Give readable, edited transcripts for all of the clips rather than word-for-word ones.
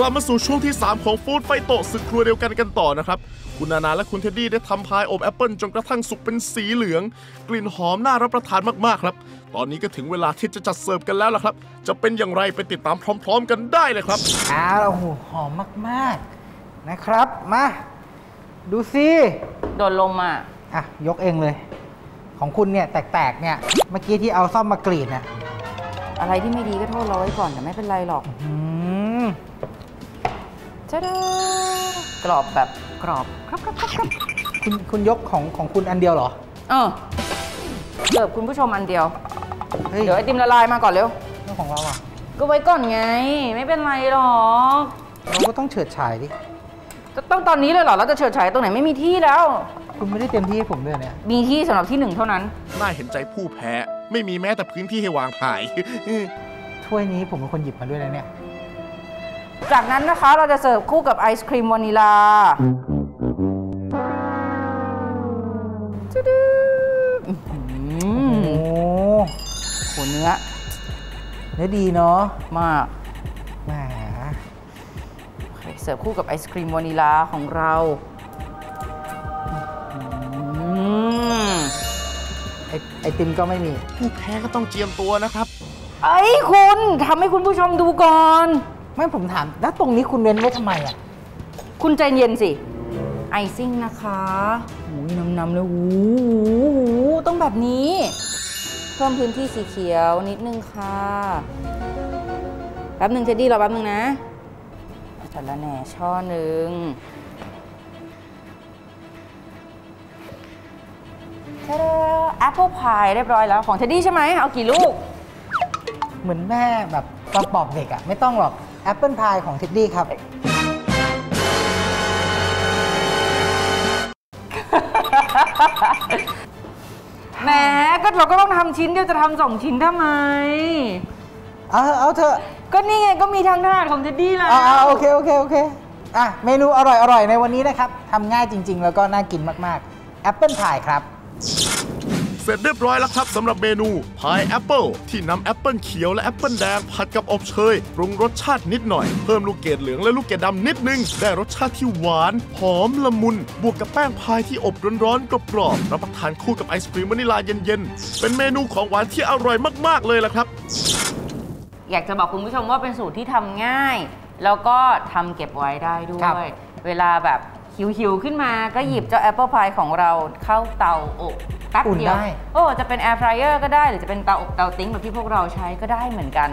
กลับมาสู่ช่วงที่3ของฟู้ดไฟโตะศึกครัวเดียวกันกันต่อนะครับคุณนานาและคุณเท็ดดี้ได้ทำพายอบแอปเปิลจนกระทั่งสุกเป็นสีเหลืองกลิ่นหอมน่ารับประทานมากๆครับตอนนี้ก็ถึงเวลาที่จะจัดเสิร์ฟกันแล้วล่ะครับจะเป็นอย่างไรไปติดตามพร้อมๆกันได้เลยครับโอ้โหหอมมากๆนะครับมาดูสิโดนลงมาอ่ะยกเองเลยของคุณเนี่ยแตกๆเนี่ยเมื่อกี้ที่เอาซ่อมมากรีดเนี่ยอะไรที่ไม่ดีก็โทษเราไว้ก่อนแต่ไม่เป็นไรหรอกจ้าด้ากรอบแบบกรอบครับครับครับคุณยกของคุณอันเดียวเหรอเสิร์ฟคุณผู้ชมอันเดียวเดี๋ยวไอติมละลายมาก่อนเร็วของเราอ่ะก็ไว้ก่อนไงไม่เป็นไรหรอกเราก็ต้องเฉิดฉายดิจะต้องตอนนี้เลยเหรอเราจะเฉิดฉายตรงไหนไม่มีที่แล้วคุณไม่ได้เต็มที่ให้ผมด้วยเนี่ยมีที่สำหรับที่หนึ่งเท่านั้นน่าเห็นใจผู้แพ้ไม่มีแม้แต่พื้นที่ให้วางพายถ้วยนี้ผมเป็นคนหยิบมาด้วยนะเนี่ยจากนั้นนะคะเราจะเสิร์ฟคู่กับไอศครีมวานิลาจุดโหเนื้อดีเนาะมากแหมเสิร์ฟคู่กับไอศครีมวานิลาของเราไอติมก็ไม่มีผู้แพ้ก็ต้องเจียมตัวนะครับไอ้คุณทำให้คุณผู้ชมดูก่อนไม่ผมถามแล้วตรงนี้คุณเว้นไว้ทำไมอ่ะคุณใจเย็นสิไอซิ่งนะคะหูน้ำๆเลยหูต้องแบบนี้เพิ่มพื้นที่สีเขียวนิดนึงค่ะแป๊บนึงเจดี้รอแป๊บนึงนะจัดละแหน่ช่อหนึ่งแอปเปิลพายเรียบร้อยแล้วของเท็ดดี้ใช่ไหมเอากี่ลูกเหมือนแม่แบบตอนปอบเด็กอะไม่ต้องหรอกแอปเปิลพายของเท็ดดี้ครับแหมก็เราก็ต้องทำชิ้นเดียวจะทำ2ชิ้นทำไมเอาเถอะก็นี่ไงก็มีทางถนัดของเท็ดดี้แล้วโอเคอ่ะเมนูอร่อยๆในวันนี้นะครับทำง่ายจริงๆแล้วก็น่ากินมากๆแอปเปิลพายครับเสร็จเรียบร้อยแล้วครับสำหรับเมนูพายแอปเปิลที่นำแอปเปิลเขียวและแอปเปิลแดงผัดกับอบเชยปรุงรสชาตินิดหน่อยเพิ่มลูกเกดเหลืองและลูกเกดดำนิดนึงได้รสชาติที่หวานหอมละมุนบวกกับแป้งพายที่อบร้อนๆกรอบๆรับประทานคู่กับไอศกรีมวานิลาเย็นๆเป็นเมนูของหวานที่อร่อยมากๆเลยล่ะครับอยากจะบอกคุณผู้ชมว่าเป็นสูตรที่ทำง่ายแล้วก็ทำเก็บไว้ได้ด้วยเวลาแบบหิวๆขึ้นมาก็หยิบเจ้าแอปเปิลพายของเราเข้าเตาอบแป๊บเดียวจะเป็นแอร์ฟรายเออร์ก็ได้หรือจะเป็นเตาอบเตาติ้งแบบที่พวกเราใช้ก็ได้เหมือนกัน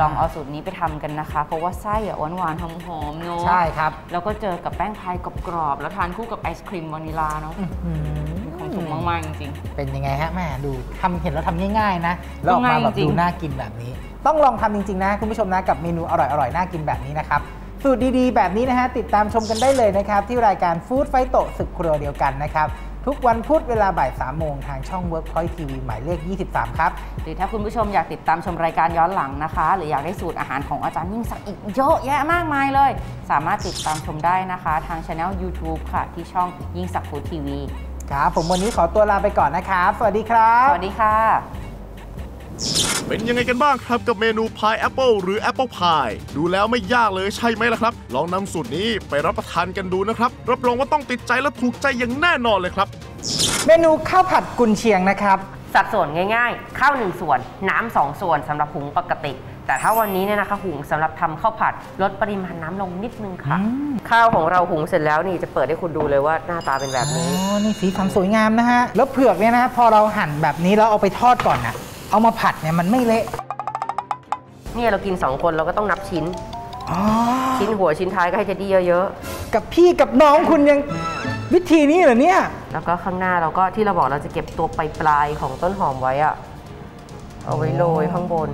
ลองเอาสูตรนี้ไปทำกันนะคะเพราะว่าไส้หวานๆหอมๆเนอะใช่ครับแล้วก็เจอกับแป้งพายกรอบๆแล้วทานคู่กับไอศครีมวานิลาเนาะของถูกมากๆจริงๆเป็นยังไงฮะแม่ดูทำเห็นแล้วทำง่ายๆนะแล้วออกมาแบบดูน่ากินแบบนี้ต้องลองทำจริงๆนะคุณผู้ชมนะกับเมนูอร่อยๆน่ากินแบบนี้นะครับสูตรดีๆแบบนี้นะฮะติดตามชมกันได้เลยนะครับที่รายการฟู้ดไฟโตะศึกครัวเดียวกันนะครับทุกวันพุธเวลาบ่าย3 โมงทางช่อง Workpoint TV หมายเลข23ครับหรือถ้าคุณผู้ชมอยากติดตามชมรายการย้อนหลังนะคะหรืออยากได้สูตรอาหารของอาจารย์ยิ่งศักดิ์อีกเยอะแยะมากมายเลยสามารถติดตามชมได้นะคะทาง Channel YouTube ค่ะที่ช่องยิ่งศักดิ์ฟู้ดทีวีครับผมวันนี้ขอตัวลาไปก่อนนะครับสวัสดีครับสวัสดีค่ะเป็นยังไงกันบ้างครับกับเมนูพายแอปเปิลหรือแอปเปิลพายดูแล้วไม่ยากเลยใช่ไหมล่ะครับลองนำสูตรนี้ไปรับประทานกันดูนะครับรับรองว่าต้องติดใจและถูกใจอย่างแน่นอนเลยครับเมนูข้าวผัดกุนเชียงนะครับสัดส่วนง่ายๆข้าว1 ส่วนน้ำ2 ส่วนสำหรับหุงปกติแต่ถ้าวันนี้เนี่ยนะคะหุงสำหรับทำข้าวผัดลดปริมาณน้ำลงนิดนึงค่ะข้าวของเราหุงเสร็จแล้วนี่จะเปิดให้คุณดูเลยว่าหน้าตาเป็นแบบนี้นี่สีสันสวยงามนะฮะแล้วเผือกเนี่ยนะพอเราหั่นแบบนี้แล้วเอาไปทอดก่อนนะเอามาผัดเนี่ยมันไม่เละเนี่ยเรากิน2 คนเราก็ต้องนับชิ้นชิ้นหัวชิ้นท้ายก็ให้เท็ดดี้เยอะๆกับพี่กับน้องคุณยังวิธีนี้เหรอเนี่ยแล้วก็ข้างหน้าเราก็ที่เราบอกเราจะเก็บตัวปลายของต้นหอมไว้อะเอาไว้โรยข้างบน